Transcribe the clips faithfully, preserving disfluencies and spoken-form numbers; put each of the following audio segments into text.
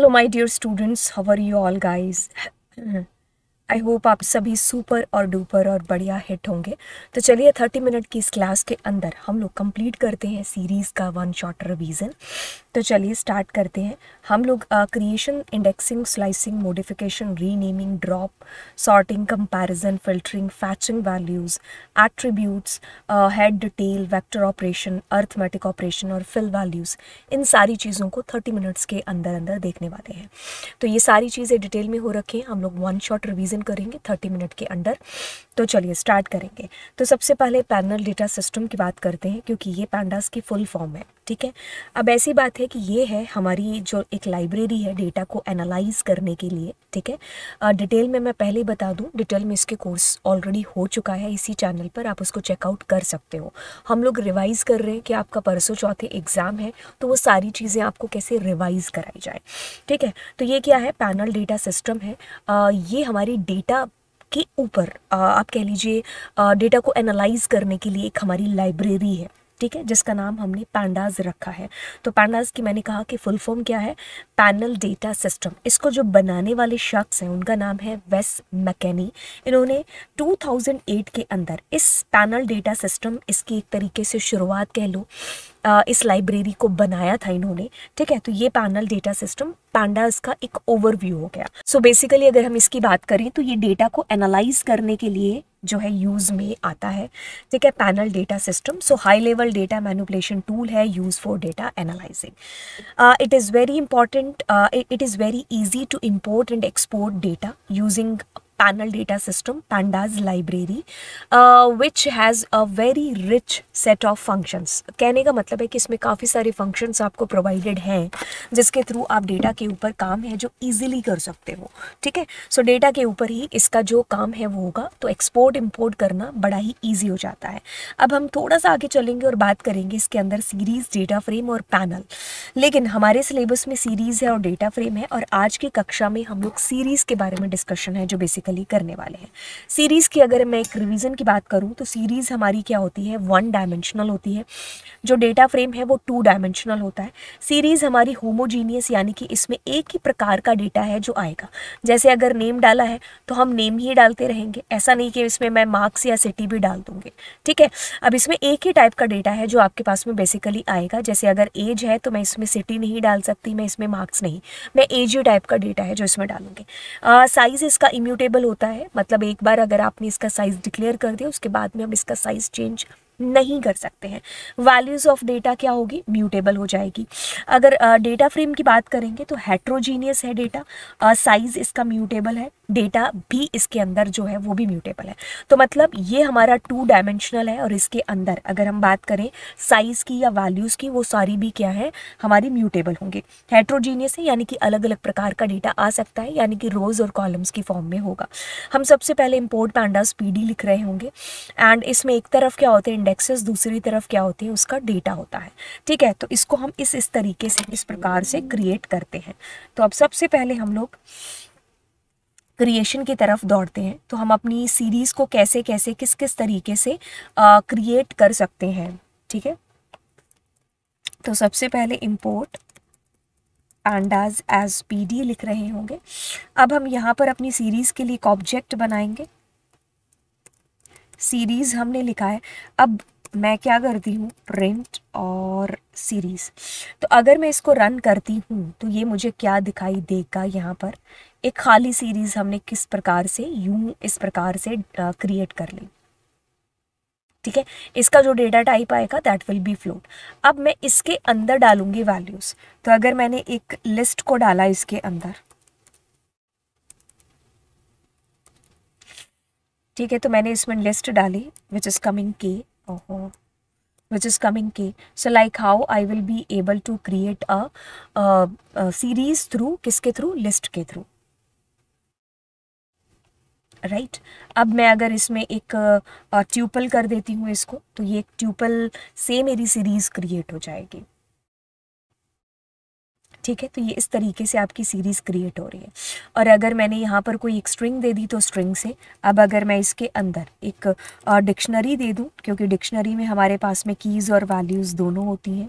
Hello my dear students, how are you all guys. I hope आप सभी super और duper और बढ़िया हिट होंगे। तो चलिए थर्टी मिनट की इस क्लास के अंदर हम लोग कंप्लीट करते हैं सीरीज़ का वन शॉट रिवीजन। तो चलिए स्टार्ट करते हैं। हम लोग creation, indexing, slicing, modification, renaming, drop, sorting, comparison, filtering, fetching values, attributes, head, tail, vector operation, arithmetic operation और फिल वैल्यूज़, इन सारी चीज़ों को थर्टी मिनट्स के अंदर अंदर देखने वाले हैं। तो ये सारी चीज़ें डिटेल में हो रखी हैं, हम लोग वन शॉट रिवीजन करेंगे थर्टी मिनट के अंदर। तो चलिए स्टार्ट करेंगे। तो सबसे पहले पैनल डेटा सिस्टम की बात करते हैं, क्योंकि ये पैंडास की फुल फॉर्म है। ठीक है, अब ऐसी बात है कि ये है हमारी जो एक लाइब्रेरी है डेटा को एनालाइज करने के लिए। ठीक है, डिटेल में मैं पहले बता दूं, डिटेल में इसके कोर्स ऑलरेडी हो चुका है इसी चैनल पर, आप उसको चेकआउट कर सकते हो। हम लोग रिवाइज़ कर रहे हैं कि आपका परसों चौथे एग्ज़ाम है, तो वो सारी चीज़ें आपको कैसे रिवाइज़ कराई जाए। ठीक है, तो ये क्या है, पैनल डेटा सिस्टम है। आ, ये हमारी डेटा के ऊपर आप कह लीजिए डेटा को एनालाइज करने के लिए एक हमारी लाइब्रेरी है। ठीक है, जिसका नाम हमने पैंडास रखा है। तो पैंडास की मैंने कहा कि फुल फॉर्म क्या है, पैनल डेटा सिस्टम। इसको जो बनाने वाले शख्स हैं उनका नाम है वेस मैकेनी। इन्होंने दो हज़ार आठ के अंदर इस पैनल डेटा सिस्टम, इसकी एक तरीके से शुरुआत कह लो, इस लाइब्रेरी को बनाया था इन्होंने। ठीक है, तो ये पैनल डेटा सिस्टम पैंडास का एक ओवरव्यू हो गया। सो so बेसिकली अगर हम इसकी बात करें तो ये डेटा को एनालाइज करने के लिए जो है यूज़ में आता है। ठीक है, panel data system. So high level data manipulation tool है, use for data analysing. It is very important, it is very easy to import and export data using panel data system pandas library, which has a very rich set of functions. कहने का मतलब है कि इसमें काफ़ी सारे functions आपको provided हैं, जिसके थ्रू आप डेटा के ऊपर काम है जो इजीली कर सकते हो। ठीक है, सो डेटा के ऊपर ही इसका जो काम है वो होगा, तो एक्सपोर्ट इम्पोर्ट करना बड़ा ही ईजी हो जाता है। अब हम थोड़ा सा आगे चलेंगे और बात करेंगे इसके अंदर सीरीज़, डेटा फ्रेम और पैनल। लेकिन हमारे सिलेबस में सीरीज़ है और डेटा फ्रेम है, और आज की कक्षा में हम लोग सीरीज़ के बारे में डिस्कशन है जो बेसिकली करने वाले हैं। सीरीज की अगर मैं एक रिवीजन की बात करूं तो सीरीज हमारी क्या होती है, वन डायमेंशनल होती है। जो डेटा फ्रेम है वो टू डायमेंशनल होता है। सीरीज हमारी होमोजीनियस, यानी कि इसमें एक ही प्रकार का डेटा है जो आएगा। जैसे अगर नेम डाला है तो हम नेम ही डालते रहेंगे, ऐसा नहीं कि इसमें मैं मार्क्स या सिटी भी डाल दूंगी। ठीक है, अब इसमें एक ही टाइप का डेटा है जो आपके पास में बेसिकली आएगा। जैसे अगर एज है तो मैं इसमें सिटी नहीं डाल सकती, मैं इसमें मार्क्स नहीं, मैं एज ही टाइप का डेटा है जो इसमें डालूंगी। साइज इसका इम्यूटेबल होता है, मतलब एक बार अगर आपने इसका साइज डिक्लेयर कर दिया उसके बाद में हम इसका साइज चेंज नहीं कर सकते हैं। वैल्यूज़ ऑफ डेटा क्या होगी, म्यूटेबल हो जाएगी। अगर डेटा uh, फ्रेम की बात करेंगे तो हेट्रोजीनियस है डेटा, साइज़ uh, इसका म्यूटेबल है, डेटा भी इसके अंदर जो है वो भी म्यूटेबल है। तो मतलब ये हमारा टू डायमेंशनल है, और इसके अंदर अगर हम बात करें साइज़ की या वैल्यूज़ की, वो सारी भी क्या है हमारी म्यूटेबल होंगी। हेट्रोजीनियस है यानी कि अलग अलग प्रकार का डेटा आ सकता है, यानी कि रोज़ और कॉलम्स की फॉर्म में होगा। हम सबसे पहले इम्पोर्ट पैंडास पी डी लिख रहे होंगे, एंड इसमें एक तरफ क्या होते हैं इंडेक्सेस, दूसरी तरफ क्या होते हैं उसका डेटा होता है। ठीक है, तो इसको हम इस इस तरीके से, इस प्रकार से क्रिएट करते हैं। तो अब सबसे पहले हम लोग क्रिएशन की तरफ दौड़ते हैं। तो हम अपनी सीरीज़ को कैसे कैसे किस किस तरीके से क्रिएट कर सकते हैं। ठीक है, तो सबसे पहले import pandas as P D लिख रहे होंगे। अब हम यहाँ पर अपनी सीरीज़ के लिए एक ऑब्जेक्ट बनाएंगे। सीरीज़ हमने लिखा है, अब मैं क्या करती हूँ, प्रिंट और सीरीज़। तो अगर मैं इसको रन करती हूँ तो ये मुझे क्या दिखाई देगा, यहाँ पर एक खाली सीरीज़ हमने किस प्रकार से यूं इस प्रकार से क्रिएट कर ली। ठीक है, इसका जो डेटा टाइप आएगा दैट विल बी फ्लोट। अब मैं इसके अंदर डालूंगी वैल्यूज़। तो अगर मैंने एक लिस्ट को डाला इसके अंदर, ठीक है, तो मैंने इसमें लिस्ट डाली विच इज़ कमिंग के, ओहो विच इज़ कमिंग के। So like how I will be able to create a series through, किसके थ्रू, लिस्ट के थ्रू, राइट right? अब मैं अगर इसमें एक ट्यूपल uh, कर देती हूँ इसको, तो ये एक ट्यूपल से मेरी सीरीज़ क्रिएट हो जाएगी। ठीक है, तो ये इस तरीके से आपकी सीरीज़ क्रिएट हो रही है। और अगर मैंने यहाँ पर कोई एक स्ट्रिंग दे दी तो स्ट्रिंग से, अब अगर मैं इसके अंदर एक डिक्शनरी दे दूँ, क्योंकि डिक्शनरी में हमारे पास में कीज़ और वैल्यूज़ दोनों होती हैं।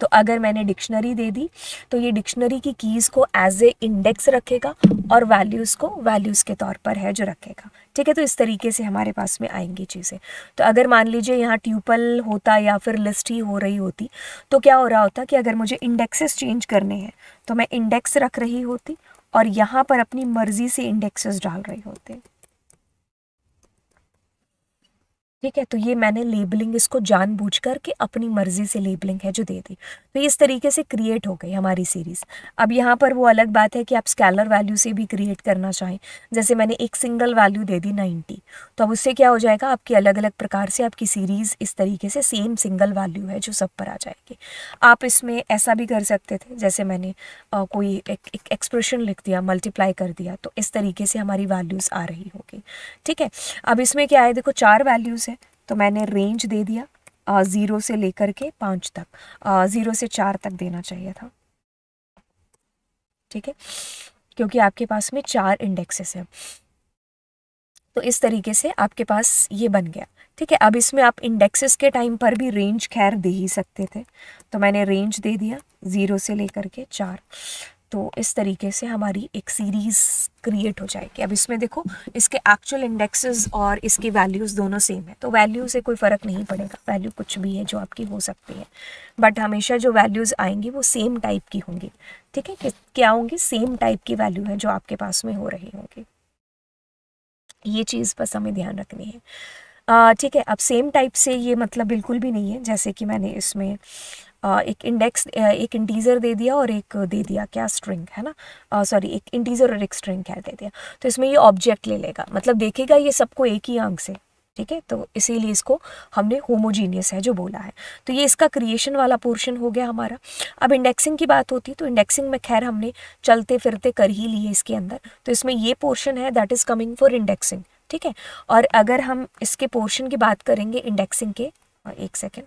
तो अगर मैंने डिक्शनरी दे दी तो ये डिक्शनरी की कीज़ को एज ए इंडेक्स रखेगा और वैल्यूज़ को वैल्यूज़ के तौर पर है जो रखेगा, ठीक है। तो इस तरीके से हमारे पास में आएंगी चीज़ें। तो अगर मान लीजिए यहाँ ट्यूपल होता या फिर लिस्ट ही हो रही होती तो क्या हो रहा होता कि अगर मुझे इंडेक्सेस चेंज करने हैं तो मैं इंडेक्स रख रही होती और यहाँ पर अपनी मर्जी से इंडेक्सेस डाल रही होती, ठीक है। तो ये मैंने लेबलिंग इसको जानबूझ कर के अपनी मर्जी से लेबलिंग है जो दे दी। तो इस तरीके से क्रिएट हो गई हमारी सीरीज़। अब यहाँ पर वो अलग बात है कि आप स्केलर वैल्यू से भी क्रिएट करना चाहें। जैसे मैंने एक सिंगल वैल्यू दे दी नब्बे, तो अब उससे क्या हो जाएगा, आपकी अलग अलग प्रकार से आपकी सीरीज़ इस तरीके से सेम सिंगल वैल्यू है जो सब पर आ जाएगी। आप इसमें ऐसा भी कर सकते थे, जैसे मैंने आ, कोई एक एक्सप्रेशन लिख दिया, मल्टीप्लाई कर दिया, तो इस तरीके से हमारी वैल्यूज़ आ रही होगी, ठीक है। अब इसमें क्या है, देखो चार वैल्यूज़, तो मैंने रेंज दे दिया ज़ीरो से लेकर के पाँच तक, ज़ीरो से चार तक देना चाहिए था, ठीक है, क्योंकि आपके पास में चार इंडेक्सेस हैं। तो इस तरीके से आपके पास ये बन गया, ठीक है। अब इसमें आप इंडेक्सेस के टाइम पर भी रेंज खैर दे ही सकते थे, तो मैंने रेंज दे दिया ज़ीरो से लेकर के चार। तो इस तरीके से हमारी एक सीरीज़ क्रिएट हो जाएगी। अब इसमें देखो इसके एक्चुअल इंडेक्सेस और इसकी वैल्यूज़ दोनों सेम है, तो वैल्यू से कोई फ़र्क नहीं पड़ेगा। वैल्यू कुछ भी है जो आपकी हो सकती है, बट हमेशा जो वैल्यूज़ आएंगी वो सेम टाइप की होंगी, ठीक है। क्या होंगी, सेम टाइप की वैल्यू है जो आपके पास में हो रही होंगी। ये चीज़ बस हमें ध्यान रखनी है, आ, ठीक है। अब सेम टाइप से ये मतलब बिल्कुल भी नहीं है, जैसे कि मैंने इसमें एक इंडेक्स एक इंटीजर दे दिया और एक दे दिया क्या स्ट्रिंग है ना, सॉरी एक इंटीजर और एक स्ट्रिंग क्या दे दिया, तो इसमें ये ऑब्जेक्ट ले लेगा, मतलब देखेगा ये सबको एक ही आंख से, ठीक है। तो इसीलिए इसको हमने होमोजीनियस है जो बोला है। तो ये इसका क्रिएशन वाला पोर्शन हो गया हमारा। अब इंडेक्सिंग की बात होती तो इंडेक्सिंग में खैर हमने चलते फिरते कर ही लिए इसके अंदर, तो इसमें ये पोर्शन है that is coming for indexing, ठीक है। और अगर हम इसके पोर्शन की बात करेंगे इंडेक्सिंग के, एक सेकेंड,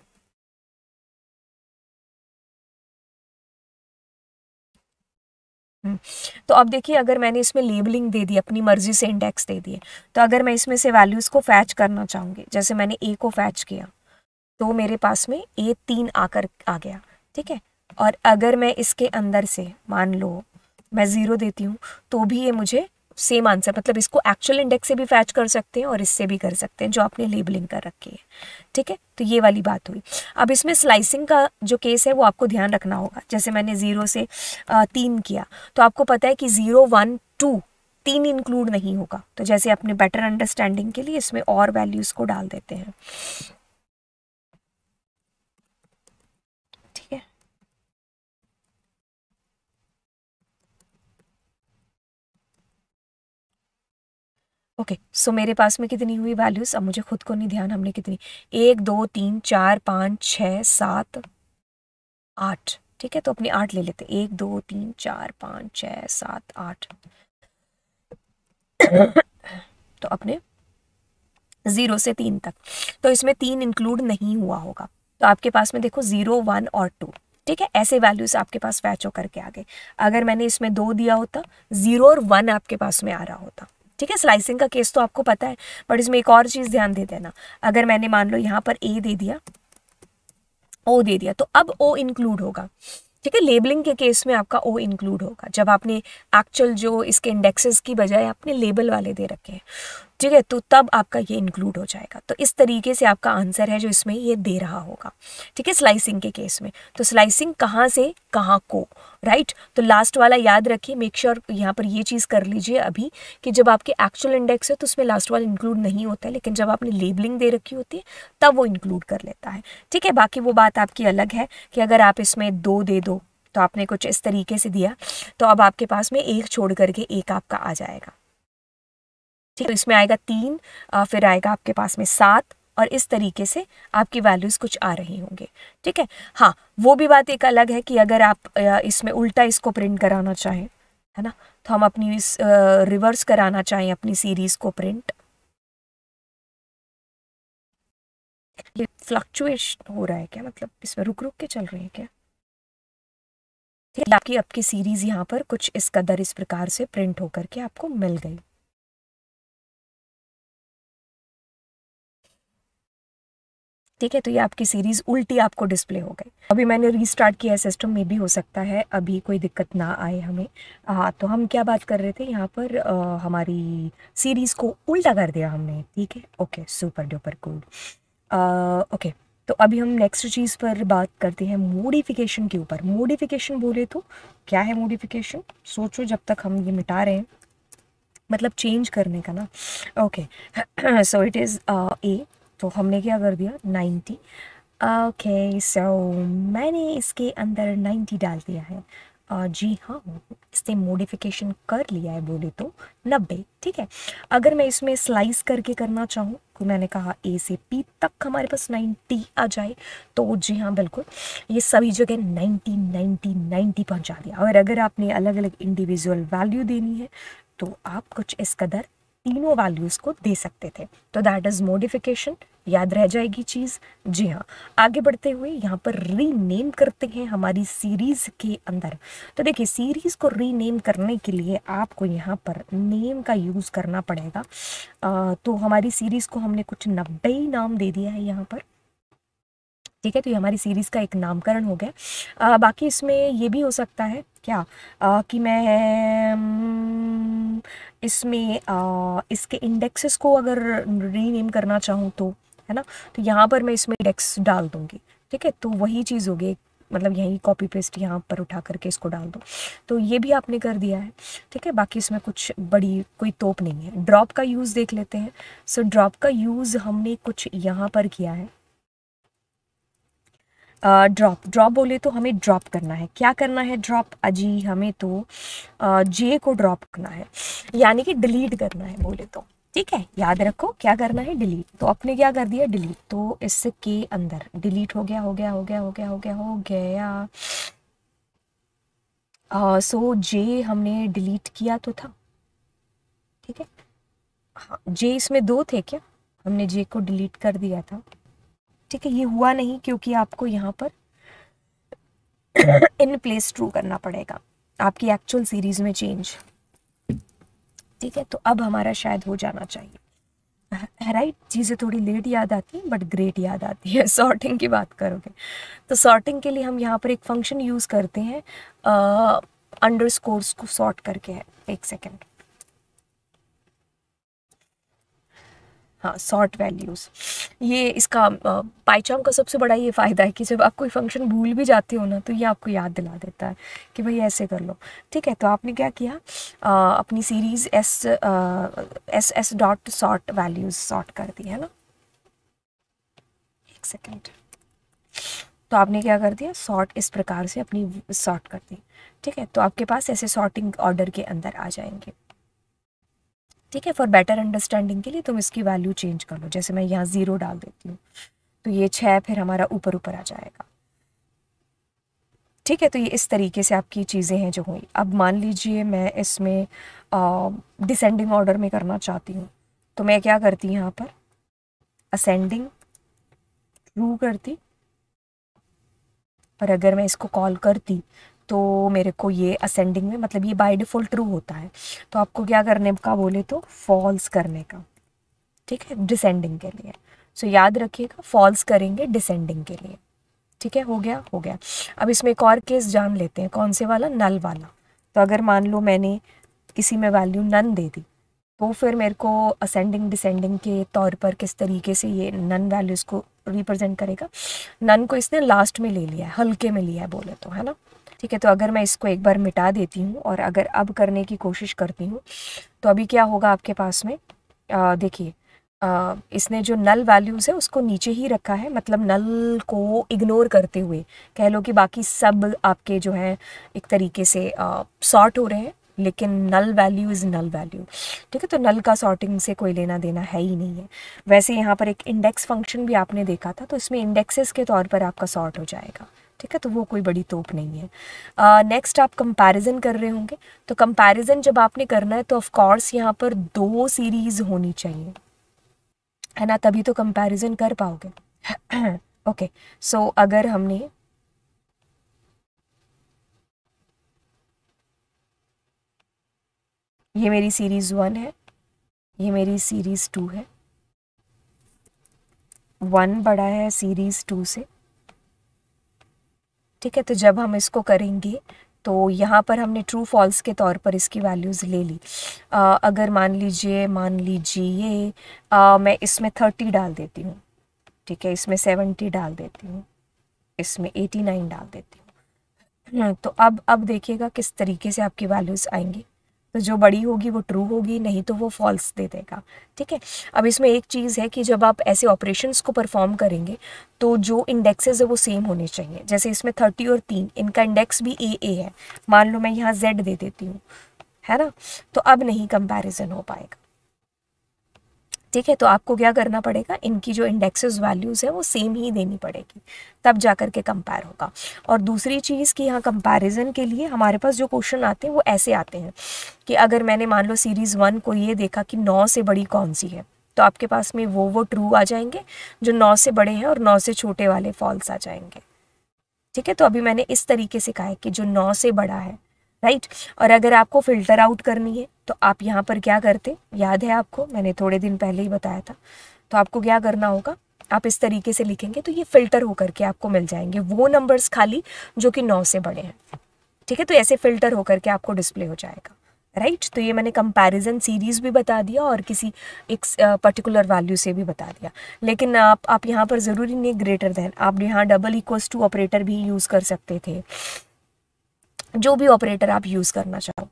तो अब देखिए अगर मैंने इसमें लेबलिंग दे दी, अपनी मर्जी से इंडेक्स दे दिए, तो अगर मैं इसमें से वैल्यूज़ को फैच करना चाहूँगी, जैसे मैंने ए को फैच किया तो मेरे पास में ए तीन आकर आ गया, ठीक है। और अगर मैं इसके अंदर से मान लो मैं ज़ीरो देती हूँ तो भी ये मुझे सेम आंसर, मतलब इसको एक्चुअल इंडेक्स से भी फैच कर सकते हैं और इससे भी कर सकते हैं जो आपने लेबलिंग कर रखी है, ठीक है। तो ये वाली बात हुई। अब इसमें स्लाइसिंग का जो केस है वो आपको ध्यान रखना होगा। जैसे मैंने ज़ीरो से आ, तीन किया, तो आपको पता है कि ज़ीरो वन टू तीन इंक्लूड नहीं होगा, तो जैसे अपने बेटर अंडरस्टैंडिंग के लिए इसमें और वैल्यूज़ को डाल देते हैं, ठीक है। ओके okay, सो so मेरे पास में कितनी हुई वैल्यूज़, अब मुझे खुद को नहीं ध्यान हमने कितनी, एक दो तीन चार पाँच छः सात आठ, ठीक है। तो अपनी आठ ले लेते, एक दो तीन चार पाँच छः सात आठ तो अपने ज़ीरो से तीन तक, तो इसमें तीन इंक्लूड नहीं हुआ होगा, तो आपके पास में देखो ज़ीरो वन और टू, ठीक है, ऐसे वैल्यूज़ आपके पास फैच हो करके आ गए। अगर मैंने इसमें दो दिया होता, ज़ीरो और वन आपके पास में आ रहा होता, ठीक है। स्लाइसिंग का केस तो आपको पता है, बट इसमें एक और चीज़ ध्यान दे देना, अगर मैंने मान लो यहाँ पर ए दे दिया, ओ दे दिया, तो अब ओ इंक्लूड होगा, ठीक है। लेबलिंग के केस में आपका ओ इंक्लूड होगा, जब आपने एक्चुअल जो इसके इंडेक्सेस की बजाय आपने लेबल वाले दे रखे हैं, ठीक है, तो तब आपका ये इंक्लूड हो जाएगा। तो इस तरीके से आपका आंसर है जो इसमें ये दे रहा होगा, ठीक है, स्लाइसिंग के केस में। तो स्लाइसिंग कहाँ से कहाँ को, राइट। तो लास्ट वाला याद रखिए, मेक श्योर यहाँ पर ये चीज़ कर लीजिए अभी कि जब आपके एक्चुअल इंडेक्स है तो उसमें लास्ट वाला इंक्लूड नहीं होता है, लेकिन जब आपने लेबलिंग दे रखी होती है तब वो इंक्लूड कर लेता है, ठीक है। बाकी वो बात आपकी अलग है कि अगर आप इसमें दो दे दो तो आपने कुछ इस तरीके से दिया, तो अब आपके पास में एक छोड़ करके एक आपका आ जाएगा, ठीक है। इसमें आएगा तीन, फिर आएगा आपके पास में सात, और इस तरीके से आपकी वैल्यूज़ कुछ आ रही होंगे, ठीक है। हाँ, वो भी बात एक अलग है कि अगर आप इसमें उल्टा इसको प्रिंट कराना चाहें, है ना, तो हम अपनी इस रिवर्स कराना चाहें अपनी सीरीज़ को प्रिंट, ये फ्लक्चुएशन हो रहा है क्या, मतलब इसमें रुक रुक के चल रहे हैं क्या, ठीक है। आपकी आपकी सीरीज़ यहाँ पर कुछ इस कदर इस प्रकार से प्रिंट होकर के आपको मिल गई। ठीक है, तो ये आपकी सीरीज उल्टी आपको डिस्प्ले हो गई। अभी मैंने रीस्टार्ट किया सिस्टम में, भी हो सकता है अभी कोई दिक्कत ना आए हमें। हाँ, तो हम क्या बात कर रहे थे यहाँ पर, आ, हमारी सीरीज को उल्टा कर दिया हमने, ठीक है। Okay, super duper cool. Okay, तो अभी हम नेक्स्ट चीज़ पर बात करते हैं मॉडिफिकेशन के ऊपर। मॉडिफिकेशन बोले तो क्या है मॉडिफिकेशन, सोचो जब तक हम ये मिटा रहे हैं, मतलब चेंज करने का ना। Okay, so it is a, तो हमने क्या कर दिया नाइन्टी। ओके, सो मैंने इसके अंदर नाइन्टी डाल दिया है। uh, जी हाँ, इसने मॉडिफिकेशन कर लिया है बोले तो नब्बे, ठीक है। अगर मैं इसमें स्लाइस करके करना चाहूँ, तो मैंने कहा ए से पी तक हमारे पास नाइन्टी आ जाए, तो जी हाँ बिल्कुल, ये सभी जगह नाइन्टी नाइन्टी नाइन्टी पहुँचा दिया। और अगर आपने अलग अलग इंडिविजुअल वैल्यू देनी है, तो आप कुछ इस कदर तीनों वैल्यूज़ को दे सकते थे। तो दैट इज़ मॉडिफिकेशन, याद रह जाएगी चीज़। जी हाँ, आगे बढ़ते हुए यहाँ पर रीनेम करते हैं हमारी सीरीज़ के अंदर। तो देखिए, सीरीज़ को रीनेम करने के लिए आपको यहाँ पर नेम का यूज़ करना पड़ेगा। आ, तो हमारी सीरीज़ को हमने कुछ नब्बे नाम दे दिया है यहाँ पर, ठीक है। तो ये हमारी सीरीज़ का एक नामकरण हो गया। आ, बाकी इसमें ये भी हो सकता है क्या, आ, कि मैं इसमें आ, इसके इंडेक्सेस को अगर रीनेम करना चाहूँ, तो है ना, तो यहाँ पर मैं इसमें इंडेक्स डाल दूँगी, ठीक है। तो वही चीज़ होगी, मतलब यही कॉपी पेस्ट यहाँ पर उठा करके इसको डाल दो, तो ये भी आपने कर दिया है, ठीक है। बाकी इसमें कुछ बड़ी कोई तोप नहीं है। ड्रॉप का यूज़ देख लेते हैं। सो ड्रॉप का यूज़ हमने कुछ यहाँ पर किया है। ड्रॉप uh, ड्रॉप बोले तो हमें ड्रॉप करना है। क्या करना है ड्रॉप, अजी हमें तो जे uh, को ड्रॉप करना है, यानी कि डिलीट करना है बोले तो, ठीक है। याद रखो क्या करना है, डिलीट। तो आपने क्या कर दिया, डिलीट। तो इसके अंदर डिलीट हो गया हो गया हो गया हो गया हो गया हो गया। सो जे हमने डिलीट किया तो था, ठीक है। हाँ, जे इसमें दो थे क्या, हमने जे को डिलीट कर दिया था, ठीक है। ये हुआ नहीं क्योंकि आपको यहाँ पर इन प्लेस ट्रू करना पड़ेगा आपकी एक्चुअल सीरीज में चेंज, ठीक है। तो अब हमारा शायद हो जाना चाहिए, राइट। चीज़ें थोड़ी लेट याद आती हैं बट ग्रेट याद आती है। सॉर्टिंग की बात करोगे तो सॉर्टिंग के लिए हम यहाँ पर एक फंक्शन यूज़ करते हैं अंडरस्कोर्स को सॉर्ट करके है। एक सेकेंड, हाँ, सॉर्ट वैल्यूज़। ये इसका पाइथन का सबसे बड़ा ये फ़ायदा है कि जब आप कोई फंक्शन भूल भी जाते हो ना, तो ये आपको याद दिला देता है कि भाई ऐसे कर लो, ठीक है। तो आपने क्या किया, आ, अपनी सीरीज़ एस आ, S S dot sort values sort कर दी है ना। एक सेकेंड, तो आपने क्या कर दिया, सॉर्ट इस प्रकार से अपनी सॉर्ट कर दी, ठीक है। तो आपके पास ऐसे सॉर्टिंग ऑर्डर के अंदर आ जाएंगे, ठीक है। फॉर बेटर अंडरस्टैंडिंग के लिए तुम इसकी वैल्यू चेंज कर लो, जैसे मैं यहाँ ज़ीरो डाल देती हूँ, तो ये छः फिर हमारा ऊपर ऊपर आ जाएगा, ठीक है। तो ये इस तरीके से आपकी चीज़ें हैं जो हुई। अब मान लीजिए मैं इसमें डिसेंडिंग ऑर्डर में करना चाहती हूँ, तो मैं क्या करती यहाँ पर असेंडिंग ट्रू करती, और अगर मैं इसको कॉल करती तो मेरे को ये असेंडिंग में, मतलब ये बाय डिफ़ॉल्ट ट्रू होता है, तो आपको क्या करने का बोले तो फॉल्स करने का, ठीक है, डिसेंडिंग के लिए। सो याद रखिएगा, फॉल्स करेंगे डिसेंडिंग के लिए, ठीक है। हो गया हो गया। अब इसमें एक और केस जान लेते हैं, कौन से वाला, नल वाला। तो अगर मान लो मैंने किसी में वैल्यू नन दे दी, तो फिर मेरे को असेंडिंग डिसेंडिंग के तौर पर किस तरीके से ये नन वैल्यूज़ को रिप्रेजेंट करेगा। नन को इसने लास्ट में ले लिया है, हल्के में लिया है बोले तो, है ना, ठीक है। तो अगर मैं इसको एक बार मिटा देती हूँ और अगर अब करने की कोशिश करती हूँ, तो अभी क्या होगा आपके पास में, देखिए इसने जो नल वैल्यूज़ है उसको नीचे ही रखा है, मतलब नल को इग्नोर करते हुए कह लो कि बाकी सब आपके जो है एक तरीके से सॉर्ट हो रहे हैं, लेकिन null value is null value, ठीक है। तो नल का सॉर्टिंग से कोई लेना देना है ही नहीं है। वैसे यहाँ पर एक इंडेक्स फंक्शन भी आपने देखा था, तो इसमें इंडेक्सेस के तौर पर आपका सॉर्ट हो जाएगा, ठीक है। तो वो कोई बड़ी तोप नहीं है। नेक्स्ट uh, आप कंपैरिजन कर रहे होंगे, तो कंपैरिजन जब आपने करना है तो ऑफ कोर्स यहाँ पर दो सीरीज़ होनी चाहिए, है ना, तभी तो कंपैरिजन कर पाओगे। ओके, सो okay, so अगर हमने ये मेरी सीरीज़ वन है, ये मेरी सीरीज़ टू है, वन बड़ा है सीरीज़ टू से, ठीक है। तो जब हम इसको करेंगे तो यहाँ पर हमने ट्रू फॉल्स के तौर पर इसकी वैल्यूज़ ले ली। आ, अगर मान लीजिए मान लीजिए मैं इसमें थर्टी डाल देती हूँ, ठीक है, इसमें सेवेंटी डाल देती हूँ, इसमें एटी नाइन डाल देती हूँ, तो अब अब देखिएगा किस तरीके से आपकी वैल्यूज़ आएंगी। तो जो बड़ी होगी वो ट्रू होगी, नहीं तो वो फॉल्स दे देगा, ठीक है। अब इसमें एक चीज़ है कि जब आप ऐसे ऑपरेशंस को परफॉर्म करेंगे तो जो इंडेक्सेस है वो सेम होने चाहिए। जैसे इसमें थर्टी और तीन, इनका इंडेक्स भी ए ए है, मान लो मैं यहाँ जेड दे देती हूँ, है ना, तो अब नहीं कंपैरिजन हो पाएगा, ठीक है। तो आपको क्या करना पड़ेगा, इनकी जो इंडेक्सेस वैल्यूज़ है वो सेम ही देनी पड़ेगी, तब जा कर के कंपेयर होगा। और दूसरी चीज़ कि यहाँ कंपैरिजन के लिए हमारे पास जो क्वेश्चन आते हैं वो ऐसे आते हैं कि अगर मैंने मान लो सीरीज़ वन को ये देखा कि नौ से बड़ी कौन सी है, तो आपके पास में वो वो ट्रू आ जाएंगे जो नौ से बड़े हैं, और नौ से छोटे वाले फॉल्स आ जाएंगे, ठीक है। तो अभी मैंने इस तरीके से कहा है कि जो नौ से बड़ा है, राइट। और अगर आपको फ़िल्टर आउट करनी है तो आप यहाँ पर क्या करते, याद है आपको, मैंने थोड़े दिन पहले ही बताया था। तो आपको क्या करना होगा, आप इस तरीके से लिखेंगे तो ये फ़िल्टर होकर के आपको मिल जाएंगे वो नंबर्स खाली जो कि नौ से बड़े हैं, ठीक है। तो ऐसे फ़िल्टर होकर के आपको डिस्प्ले हो जाएगा, राइट। तो ये मैंने कंपैरिजन सीरीज़ भी बता दिया और किसी एक पर्टिकुलर वैल्यू से भी बता दिया। लेकिन आप आप यहाँ पर ज़रूरी नहीं ग्रेटर दैन, आप यहाँ डबल इक्वल्स टू ऑपरेटर भी यूज़ कर सकते थे, जो भी ऑपरेटर आप यूज़ करना चाहो,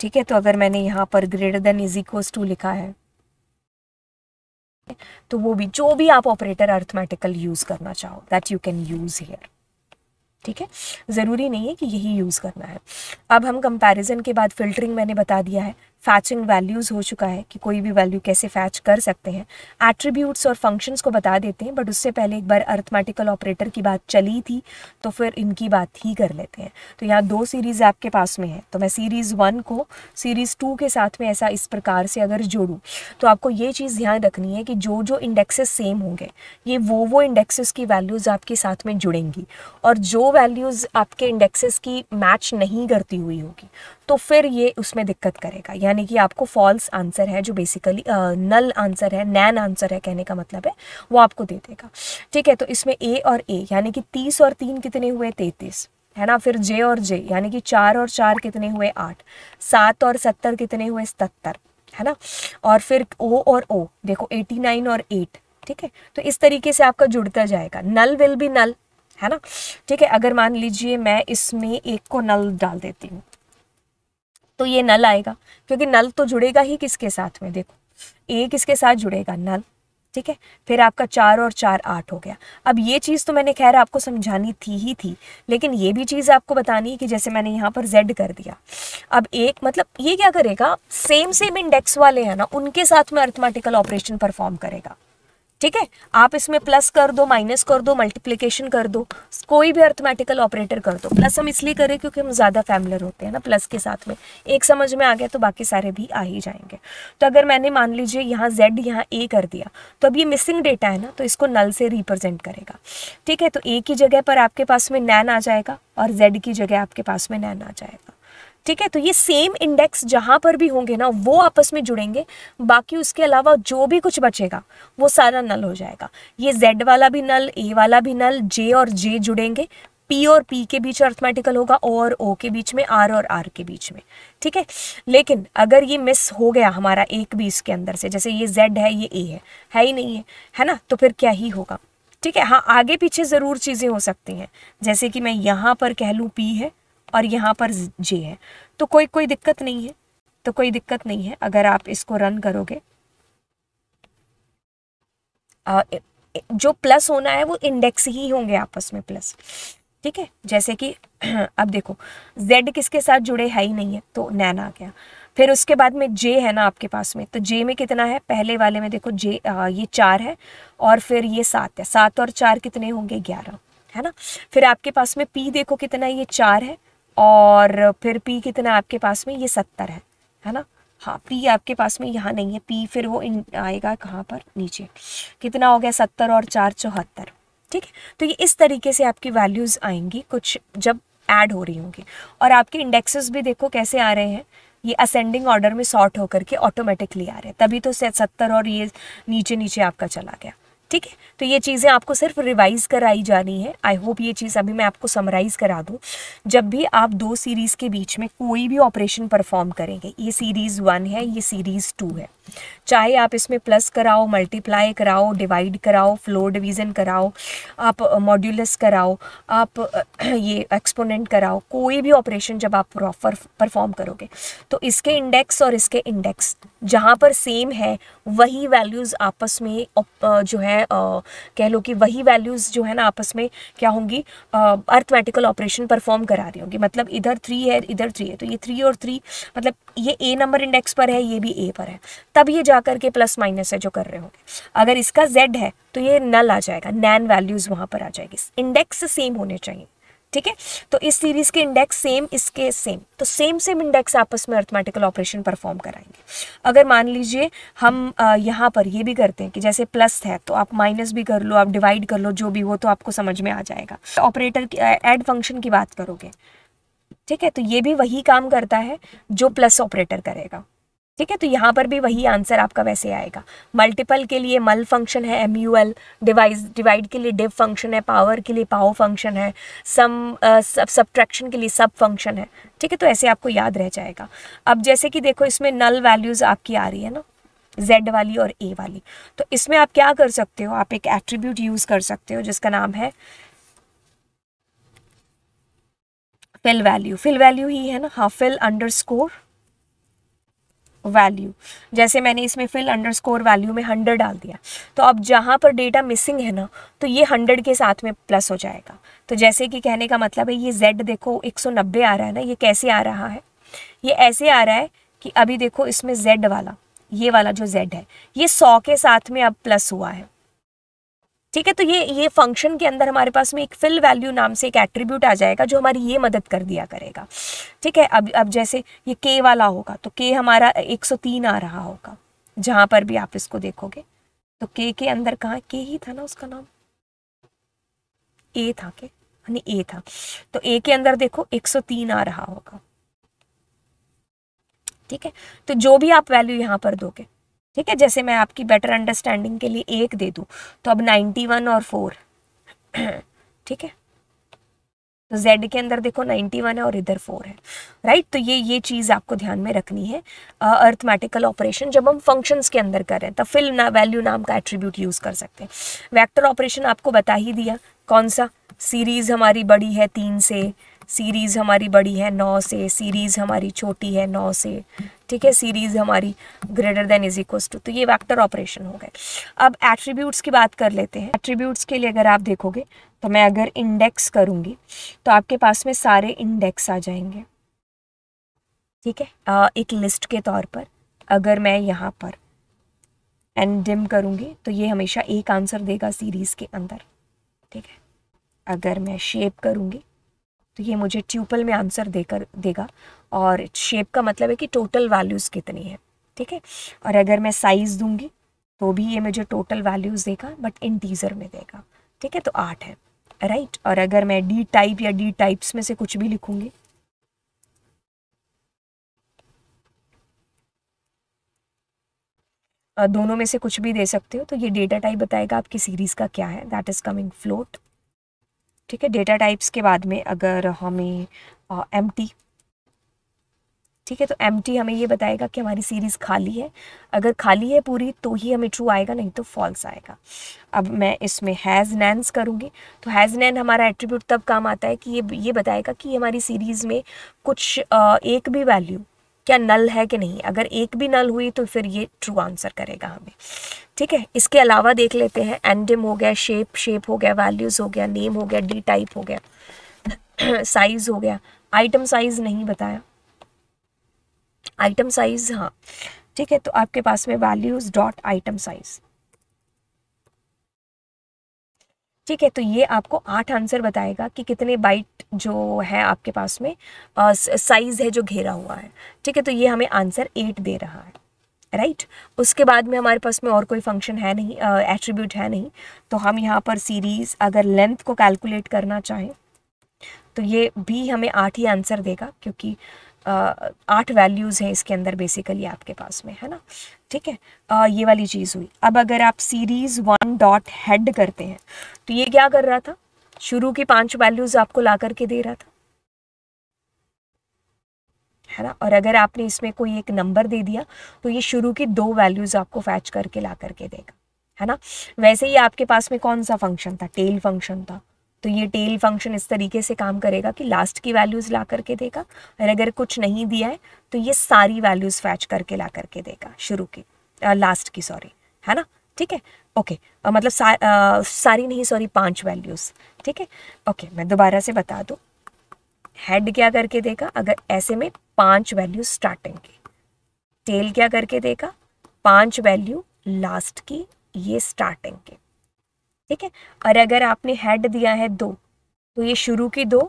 ठीक है। तो अगर मैंने यहाँ पर greater than is equals to लिखा है तो वो भी, जो भी आप ऑपरेटर अर्थमेटिकल यूज़ करना चाहो that you can use here, ठीक है। ज़रूरी नहीं है कि यही यूज़ करना है। अब हम कंपैरिजन के बाद फ़िल्टरिंग मैंने बता दिया है, फैचिंग वैल्यूज़ हो चुका है कि कोई भी वैल्यू कैसे फैच कर सकते हैं, एट्रीब्यूट्स और फंक्शंस को बता देते हैं। बट उससे पहले एक बार अर्थमेटिकल ऑपरेटर की बात चली थी तो फिर इनकी बात ही कर लेते हैं। तो यहाँ दो सीरीज़ आपके पास में है, तो मैं सीरीज़ वन को सीरीज़ टू के साथ में ऐसा इस प्रकार से अगर जोड़ूँ तो आपको ये चीज़ ध्यान रखनी है कि जो जो इंडेक्सेस सेम होंगे ये वो वो इंडेक्सेस की वैल्यूज़ आपके साथ में जुड़ेंगी, और जो वैल्यूज़ आपके इंडेक्सेस की मैच नहीं करती हुई होगी तो फिर ये उसमें दिक्कत करेगा, यानी कि आपको फॉल्स आंसर है, जो बेसिकली नल आंसर है, नैन आंसर है, कहने का मतलब है वो आपको दे देगा, ठीक है। तो इसमें ए और ए यानी कि तीस और तीन कितने हुए, तैंतीस, है ना। फिर जे और जे यानी कि चार और चार कितने हुए, आठ। सात और सत्तर कितने हुए, सतहत्तर, है ना। और फिर ओ और ओ देखो, एटी नाइन और एट, ठीक है। तो इस तरीके से आपका जुड़ता जाएगा, नल विल बी नल, है ना, ठीक है। अगर मान लीजिए मैं इसमें एक को नल डाल देती हूँ तो ये नल आएगा, क्योंकि नल तो जुड़ेगा ही किसके साथ में, देखो ए किसके साथ जुड़ेगा, नल, ठीक है। फिर आपका चार और चार आठ हो गया। अब ये चीज़ तो मैंने खैर आपको समझानी थी ही थी, लेकिन ये भी चीज़ आपको बतानी है कि जैसे मैंने यहाँ पर जेड कर दिया, अब एक मतलब ये क्या करेगा, सेम सेम इंडेक्स वाले हैं ना, उनके साथ में अर्थमेटिकल ऑपरेशन परफॉर्म करेगा, ठीक है। आप इसमें प्लस कर दो, माइनस कर दो, मल्टीप्लिकेशन कर दो, कोई भी अर्थमेटिकल ऑपरेटर कर दो। प्लस हम इसलिए करें क्योंकि हम ज़्यादा फैमिलियर होते हैं ना, प्लस के साथ में एक समझ में आ गया तो बाकी सारे भी आ ही जाएंगे। तो अगर मैंने मान लीजिए यहाँ जेड यहाँ ए कर दिया तो अब ये मिसिंग डेटा है ना, तो इसको नल से रिप्रेजेंट करेगा, ठीक है। तो ए की जगह पर आपके पास में नैन आ जाएगा और जेड की जगह आपके पास में नैन आ जाएगा, ठीक है। तो ये सेम इंडेक्स जहाँ पर भी होंगे ना वो आपस में जुड़ेंगे, बाकी उसके अलावा जो भी कुछ बचेगा वो सारा नल हो जाएगा। ये Z वाला भी नल, A वाला भी नल, J और J जुड़ेंगे, P और P के बीच अर्थमेटिकल होगा, O और O के बीच में, R और R के बीच में, ठीक है। लेकिन अगर ये मिस हो गया हमारा एक भी इसके अंदर से, जैसे ये Z है ये A है, है ही नहीं है, है ना, तो फिर क्या ही होगा, ठीक है। हाँ, आगे पीछे ज़रूर चीज़ें हो सकती हैं, जैसे कि मैं यहाँ पर कह लूँ P है और यहाँ पर जे है, तो कोई कोई दिक्कत नहीं है, तो कोई दिक्कत नहीं है। अगर आप इसको रन करोगे, आ, जो प्लस होना है वो इंडेक्स ही होंगे आपस में प्लस, ठीक है। जैसे कि अब देखो जेड किसके साथ जुड़े, है ही नहीं है, तो नैन आ गया। फिर उसके बाद में जे है ना आपके पास में, तो जे में कितना है, पहले वाले में देखो जे आ, ये चार है और फिर ये सात है, सात और चार कितने होंगे, ग्यारह, है ना। फिर आपके पास में पी देखो कितना, ये चार है और फिर पी कितना आपके पास में, ये सत्तर है, है ना। हाँ, पी आपके पास में यहाँ नहीं है, पी फिर वो इन आएगा कहाँ पर, नीचे, कितना हो गया, सत्तर और चार चौहत्तर, ठीक है। तो ये इस तरीके से आपकी वैल्यूज़ आएंगी कुछ जब ऐड हो रही होंगी, और आपके इंडेक्सेस भी देखो कैसे आ रहे हैं, ये असेंडिंग ऑर्डर में सॉर्ट होकर के ऑटोमेटिकली आ रहे हैं, तभी तो सत्तर और ये नीचे नीचे आपका चला गया, ठीक है। तो ये चीज़ें आपको सिर्फ रिवाइज़ कराई जानी है। आई होप ये चीज़ अभी मैं आपको समराइज़ करा दूँ। जब भी आप दो सीरीज़ के बीच में कोई भी ऑपरेशन परफॉर्म करेंगे, ये सीरीज़ वन है, ये सीरीज़ टू है, चाहे आप इसमें प्लस कराओ, मल्टीप्लाई कराओ, डिवाइड कराओ, फ्लोर डिवीज़न कराओ, आप मॉड्यूलस कराओ, आप ये एक्सपोनेंट कराओ, कोई भी ऑपरेशन जब आप प्रॉपर परफॉर्म करोगे तो इसके इंडेक्स और इसके इंडेक्स जहाँ पर सेम है वही वैल्यूज़ आपस में जो है Uh, कह लो कि वही वैल्यूज़ जो है ना आपस में क्या होंगी, अर्थमेटिकल ऑपरेशन परफॉर्म करा रही होंगी। मतलब इधर थ्री है, इधर थ्री है, तो ये थ्री और थ्री, मतलब ये ए नंबर इंडेक्स पर है, ये भी ए पर है, तब ये जा करके प्लस माइनस है जो कर रहे होंगे। अगर इसका जेड है तो ये नल आ जाएगा, नैन वैल्यूज़ वहाँ पर आ जाएगी। इंडेक्स सेम होने चाहिए, ठीक है। तो इस सीरीज़ के इंडेक्स सेम, इसके सेम, तो सेम सेम इंडेक्स आपस में अर्थमेटिकल ऑपरेशन परफॉर्म कराएंगे। अगर मान लीजिए हम यहाँ पर ये भी करते हैं कि जैसे प्लस है तो आप माइनस भी कर लो, आप डिवाइड कर लो, जो भी हो, तो आपको समझ में आ जाएगा। ऑपरेटर ऐड फंक्शन की बात करोगे, ठीक है, तो ये भी वही काम करता है जो प्लस ऑपरेटर करेगा, ठीक है। तो यहाँ पर भी वही आंसर आपका वैसे आएगा। मल्टीपल के लिए मल फंक्शन है, M U L, divide divide के लिए डिव फंक्शन है, पावर के लिए पाव फंक्शन है, सम सब सब्ट्रैक्शन के लिए सब फंक्शन है, ठीक है। तो ऐसे आपको याद रह जाएगा। अब जैसे कि देखो इसमें नल वैल्यूज़ आपकी आ रही है ना, जेड वाली और ए वाली, तो इसमें आप क्या कर सकते हो, आप एक एट्रीब्यूट यूज़ कर सकते हो जिसका नाम है फिल वैल्यू। फिल वैल्यू ही है ना, हाँ, फिल अंडर स्कोर वैल्यू। जैसे मैंने इसमें फिल अंडरस्कोर वैल्यू में हंड्रेड डाल दिया, तो अब जहाँ पर डेटा मिसिंग है ना तो ये हंड्रेड के साथ में प्लस हो जाएगा। तो जैसे कि कहने का मतलब है ये जेड देखो एक सौ नब्बे आ रहा है ना, ये कैसे आ रहा है, ये ऐसे आ रहा है कि अभी देखो इसमें जेड वाला, ये वाला जो जेड है, ये सौ के साथ में अब प्लस हुआ है, ठीक है। तो ये ये फंक्शन के अंदर हमारे पास में एक फिल वैल्यू नाम से एक एट्रीब्यूट आ जाएगा जो हमारी ये मदद कर दिया करेगा, ठीक है। अब अब जैसे ये के वाला होगा तो के हमारा एक सौ तीन आ रहा होगा, जहाँ पर भी आप इसको देखोगे तो के के अंदर कहाँ, के ही था ना, उसका नाम ए था, के यानी ए था, तो ए के अंदर देखो एक सौ तीन आ रहा होगा, ठीक है। तो जो भी आप वैल्यू यहाँ पर दोगे, ठीक है, जैसे मैं आपकी बेटर अंडरस्टैंडिंग के लिए एक दे दूँ तो अब नाइन्टी वन और फोर, ठीक है, तो Z के अंदर देखो नाइन्टी वन है और इधर फोर है, राइट। तो ये ये चीज़ आपको ध्यान में रखनी है। अर्थमेटिकल ऑपरेशन जब हम फंक्शंस के अंदर कर रहे हैं तब फिल ना वैल्यू नाम का एट्रीब्यूट यूज़ कर सकते हैं। वेक्टर ऑपरेशन आपको बता ही दिया कौन सा, सीरीज़ हमारी बड़ी है तीन से, सीरीज़ हमारी बड़ी है नौ से, सीरीज़ हमारी छोटी है नौ से, ठीक है, सीरीज़ हमारी greater than is equals to, तो ये वेक्टर ऑपरेशन हो गए। अब एट्रीब्यूट्स की बात कर लेते हैं। एट्रीब्यूट्स के लिए अगर आप देखोगे तो मैं अगर इंडेक्स करूँगी तो आपके पास में सारे इंडेक्स आ जाएंगे, ठीक है, एक लिस्ट के तौर पर। अगर मैं यहाँ पर एंड डिम करूँगी तो ये हमेशा एक आंसर देगा सीरीज़ के अंदर, ठीक है। अगर मैं शेप करूँगी तो ये मुझे ट्यूपल में आंसर देकर देगा, और शेप का मतलब है कि टोटल वैल्यूज़ कितनी है, ठीक है। और अगर मैं साइज़ दूंगी तो भी ये मुझे टोटल वैल्यूज़ देगा, बट इंटीजर में देगा, ठीक है, तो आठ है, राइट। और अगर मैं डी टाइप या डी टाइप्स में से कुछ भी लिखूंगी दोनों में से कुछ भी दे सकते हो, तो ये डेटा टाइप बताएगा आपकी सीरीज़ का क्या है, दैट इज़ कमिंग फ्लोट, ठीक है। डेटा टाइप्स के बाद में अगर हमें एम्प्टी, ठीक है, तो एम्प्टी हमें ये बताएगा कि हमारी सीरीज़ खाली है। अगर खाली है पूरी तो ही हमें ट्रू आएगा, नहीं तो फॉल्स आएगा। अब मैं इसमें हैज़ नैन्स करूँगी तो हैज़ नैन हमारा एट्रीब्यूट तब काम आता है कि ये ये बताएगा कि हमारी सीरीज़ में कुछ आ, एक भी वैल्यू क्या नल है कि नहीं। अगर एक भी नल हुई तो फिर ये ट्रू आंसर करेगा हमें, ठीक है। इसके अलावा देख लेते हैं, एंडिम हो गया, शेप शेप हो गया, वैल्यूज़ हो गया, नेम हो गया, डी टाइप हो गया, साइज़ हो गया। आइटम साइज़ नहीं बताया, आइटम साइज़, हाँ, ठीक है। तो आपके पास में वैल्यूज़ डॉट आइटम साइज़, ठीक है। तो ये आपको आठ आंसर बताएगा कि कितने बाइट जो है आपके पास में साइज़ है जो घेरा हुआ है, ठीक है। तो ये हमें आंसर एट दे रहा है, राइट right? उसके बाद में हमारे पास में और कोई फंक्शन है नहीं, एट्रीब्यूट है नहीं, तो हम यहाँ पर सीरीज़ अगर लेंथ को कैलकुलेट करना चाहें तो ये बी हमें आठ ही आंसर देगा क्योंकि आठ वैल्यूज़ हैं इसके अंदर बेसिकली आपके पास में, है ना। ठीक है, आ, ये वाली चीज़ हुई। अब अगर आप सीरीज़ वन डॉट हेड करते हैं तो ये क्या कर रहा था, शुरू की पांच वैल्यूज़ आपको ला करके दे रहा था, है ना। और अगर आपने इसमें कोई एक नंबर दे दिया तो ये शुरू की दो वैल्यूज़ आपको फैच करके ला करके देगा, है ना। वैसे ही आपके पास में कौन सा फंक्शन था, टेल फंक्शन था, तो ये टेल फंक्शन इस तरीके से काम करेगा कि लास्ट की वैल्यूज़ ला करके देगा, और अगर कुछ नहीं दिया है तो ये सारी वैल्यूज़ फैच करके ला करके देगा, शुरू की लास्ट की सॉरी, है ना। ठीक है, ओके, मतलब सा, आ, सारी नहीं सॉरी पांच वैल्यूज़। ठीक है, ओके, मैं दोबारा से बता दूँ, हेड क्या करके देगा, अगर ऐसे में पाँच वैल्यूज स्टार्टिंग की, टेल क्या करके देगा, पाँच वैल्यू लास्ट की, ये स्टार्टिंग की। ठीक है, और अगर आपने हेड दिया है दो तो ये शुरू की दो,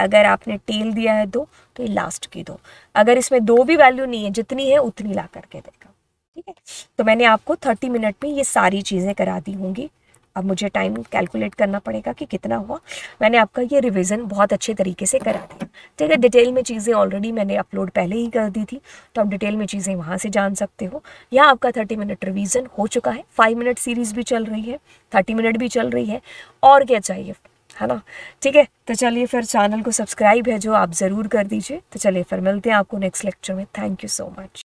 अगर आपने टेल दिया है दो तो ये लास्ट की दो, अगर इसमें दो भी वैल्यू नहीं है, जितनी है उतनी ला करके देगा। ठीक है, तो मैंने आपको तीस मिनट में ये सारी चीज़ें करा दी होंगी। अब मुझे टाइम कैलकुलेट करना पड़ेगा कि कितना हुआ। मैंने आपका ये रिवीजन बहुत अच्छे तरीके से करा दिया। ठीक है, डिटेल में चीज़ें ऑलरेडी मैंने अपलोड पहले ही कर दी थी, तो आप डिटेल में चीज़ें वहाँ से जान सकते हो। यहाँ आपका तीस मिनट रिवीजन हो चुका है, पाँच मिनट सीरीज़ भी चल रही है, तीस मिनट भी चल रही है, और क्या चाहिए, है ना। ठीक है, तो चलिए फिर, चैनल को सब्सक्राइब है जो आप ज़रूर कर दीजिए। तो चलिए फिर मिलते हैं आपको नेक्स्ट लेक्चर में। Thank you so much.